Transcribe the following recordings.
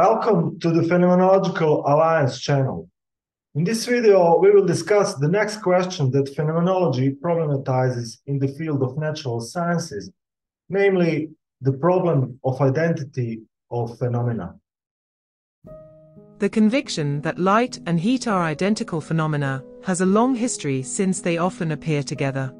Welcome to the Phenomenological Alliance channel. In this video, we will discuss the next question that phenomenology problematizes in the field of natural sciences, namely the problem of identity of phenomena. The conviction that light and heat are identical phenomena has a long history since they often appear together.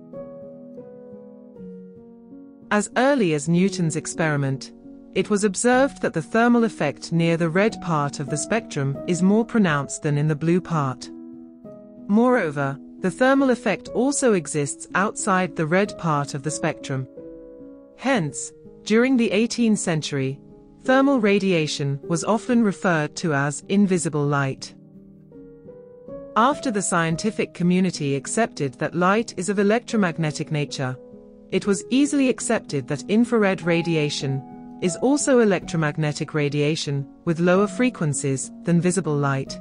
As early as Newton's experiment, it was observed that the thermal effect near the red part of the spectrum is more pronounced than in the blue part. Moreover, the thermal effect also exists outside the red part of the spectrum. Hence, during the 18th century, thermal radiation was often referred to as invisible light. After the scientific community accepted that light is of electromagnetic nature, it was easily accepted that infrared radiation is also electromagnetic radiation with lower frequencies than visible light.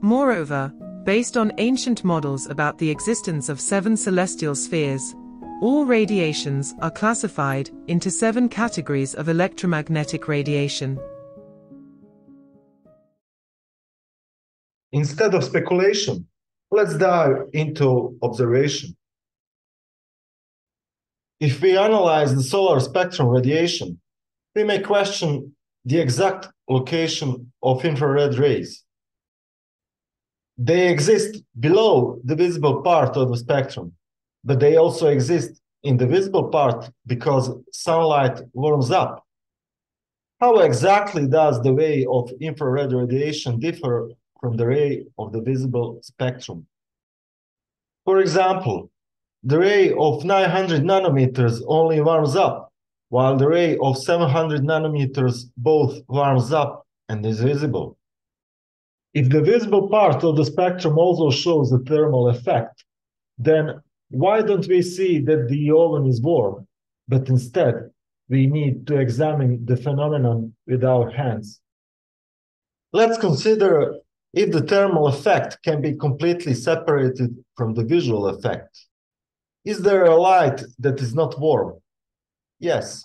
Moreover, based on ancient models about the existence of 7 celestial spheres, all radiations are classified into 7 categories of electromagnetic radiation. Instead of speculation, let's dive into observation. If we analyze the solar spectrum radiation, we may question the exact location of infrared rays. They exist below the visible part of the spectrum, but they also exist in the visible part because sunlight warms up. How exactly does the way of infrared radiation differ from the ray of the visible spectrum? For example, the ray of 900 nanometers only warms up, while the ray of 700 nanometers both warms up and is visible. If the visible part of the spectrum also shows a thermal effect, then why don't we see that the oven is warm, but instead we need to examine the phenomenon with our hands? Let's consider if the thermal effect can be completely separated from the visual effect. Is there a light that is not warm? Yes,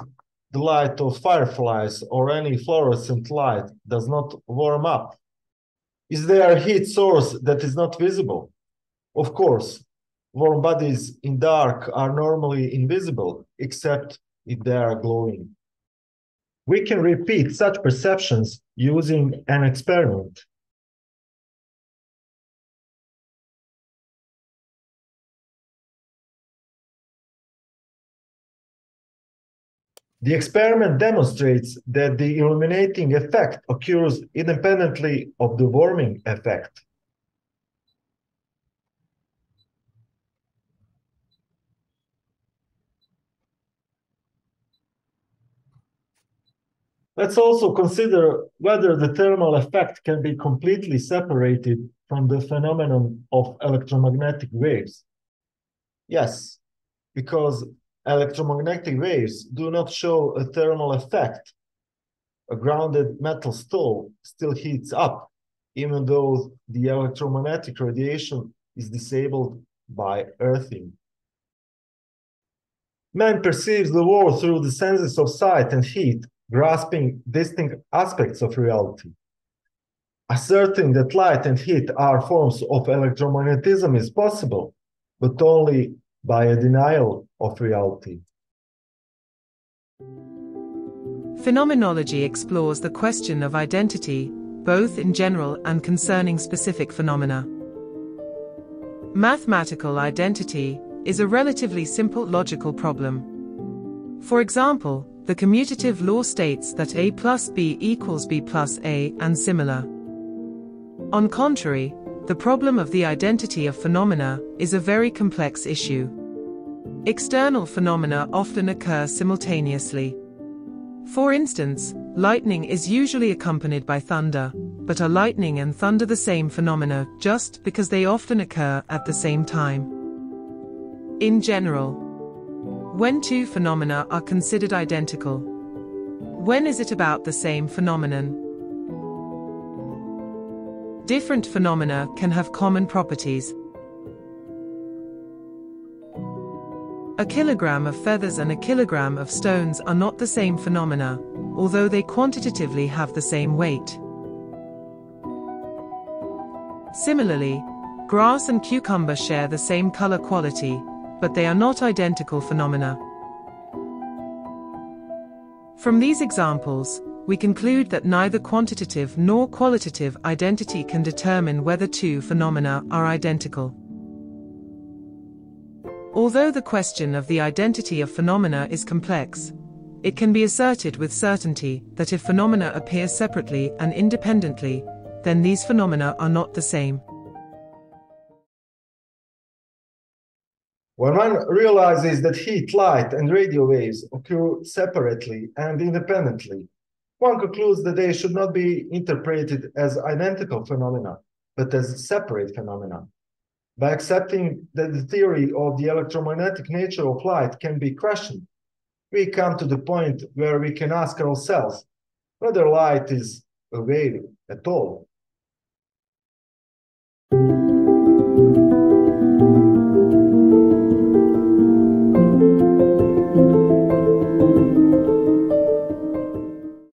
the light of fireflies or any fluorescent light does not warm up. Is there a heat source that is not visible? Of course, warm bodies in dark are normally invisible, except if they are glowing. We can repeat such perceptions using an experiment. The experiment demonstrates that the illuminating effect occurs independently of the warming effect. Let's also consider whether the thermal effect can be completely separated from the phenomenon of electromagnetic waves. Yes, because electromagnetic waves do not show a thermal effect. A grounded metal stove still heats up, even though the electromagnetic radiation is disabled by earthing. Man perceives the world through the senses of sight and heat, grasping distinct aspects of reality. Asserting that light and heat are forms of electromagnetism is possible, but only by a denial of reality. Phenomenology explores the question of identity, both in general and concerning specific phenomena. Mathematical identity is a relatively simple logical problem. For example, the commutative law states that A plus B equals B plus A and similar. On contrary, the problem of the identity of phenomena is a very complex issue. External phenomena often occur simultaneously. For instance, lightning is usually accompanied by thunder, but are lightning and thunder the same phenomena just because they often occur at the same time? In general, when two phenomena are considered identical, when is it about the same phenomenon? Different phenomena can have common properties. A kilogram of feathers and a kilogram of stones are not the same phenomena, although they quantitatively have the same weight. Similarly, grass and cucumber share the same color quality, but they are not identical phenomena. From these examples, we conclude that neither quantitative nor qualitative identity can determine whether two phenomena are identical. Although the question of the identity of phenomena is complex, it can be asserted with certainty that if phenomena appear separately and independently, then these phenomena are not the same. When one realizes that heat, light, and radio waves occur separately and independently, one concludes that they should not be interpreted as identical phenomena, but as separate phenomena. By accepting that the theory of the electromagnetic nature of light can be questioned, we come to the point where we can ask ourselves whether light is a wave at all.